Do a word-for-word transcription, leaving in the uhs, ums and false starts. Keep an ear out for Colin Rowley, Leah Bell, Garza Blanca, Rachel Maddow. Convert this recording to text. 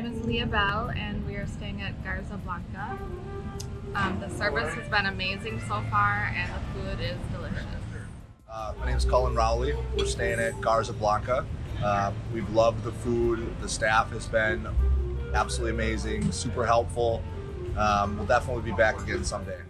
name is Leah Bell, and we are staying at Garza Blanca. Um, the service has been amazing so far, and the food is delicious. Uh, my name is Colin Rowley. We're staying at Garza Blanca. Uh, we've loved the food. The staff has been absolutely amazing, super helpful. Um, we'll definitely be back again someday.